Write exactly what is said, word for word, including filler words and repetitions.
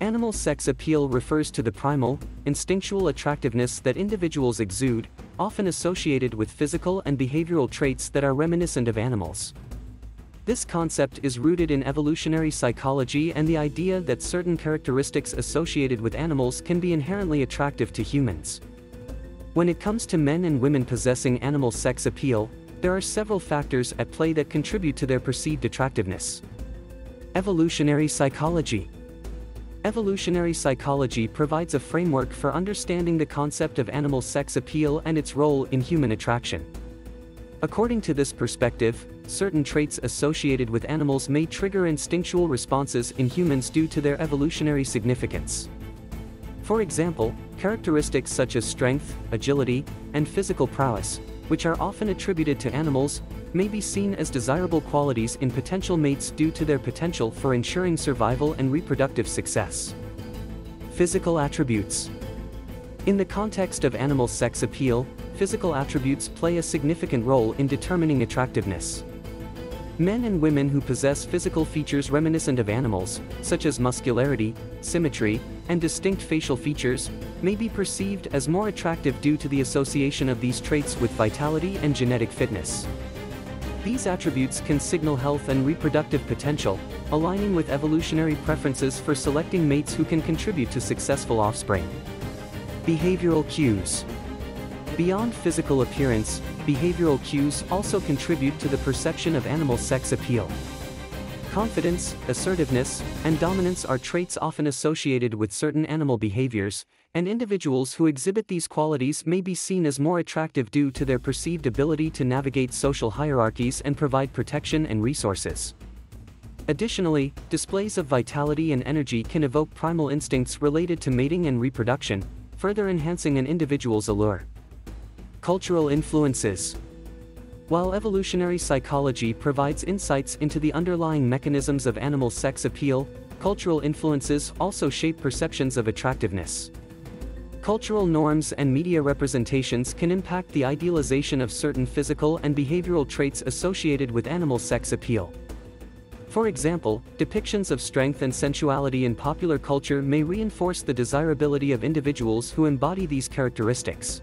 Animal sex appeal refers to the primal, instinctual attractiveness that individuals exude, often associated with physical and behavioral traits that are reminiscent of animals. This concept is rooted in evolutionary psychology and the idea that certain characteristics associated with animals can be inherently attractive to humans. When it comes to men and women possessing animal sex appeal, there are several factors at play that contribute to their perceived attractiveness. Evolutionary psychology. Evolutionary psychology provides a framework for understanding the concept of animal sex appeal and its role in human attraction. According to this perspective, certain traits associated with animals may trigger instinctual responses in humans due to their evolutionary significance. For example, characteristics such as strength, agility, and physical prowess, which are often attributed to animals, may be seen as desirable qualities in potential mates due to their potential for ensuring survival and reproductive success. Physical attributes. In the context of animal sex appeal, physical attributes play a significant role in determining attractiveness. Men and women who possess physical features reminiscent of animals, such as muscularity, symmetry, and distinct facial features, may be perceived as more attractive due to the association of these traits with vitality and genetic fitness. These attributes can signal health and reproductive potential, aligning with evolutionary preferences for selecting mates who can contribute to successful offspring. Behavioral cues. Beyond physical appearance, behavioral cues also contribute to the perception of animal sex appeal. Confidence, assertiveness, and dominance are traits often associated with certain animal behaviors, and individuals who exhibit these qualities may be seen as more attractive due to their perceived ability to navigate social hierarchies and provide protection and resources. Additionally, displays of vitality and energy can evoke primal instincts related to mating and reproduction, further enhancing an individual's allure. Cultural influences. While evolutionary psychology provides insights into the underlying mechanisms of animal sex appeal, cultural influences also shape perceptions of attractiveness. Cultural norms and media representations can impact the idealization of certain physical and behavioral traits associated with animal sex appeal. For example, depictions of strength and sensuality in popular culture may reinforce the desirability of individuals who embody these characteristics.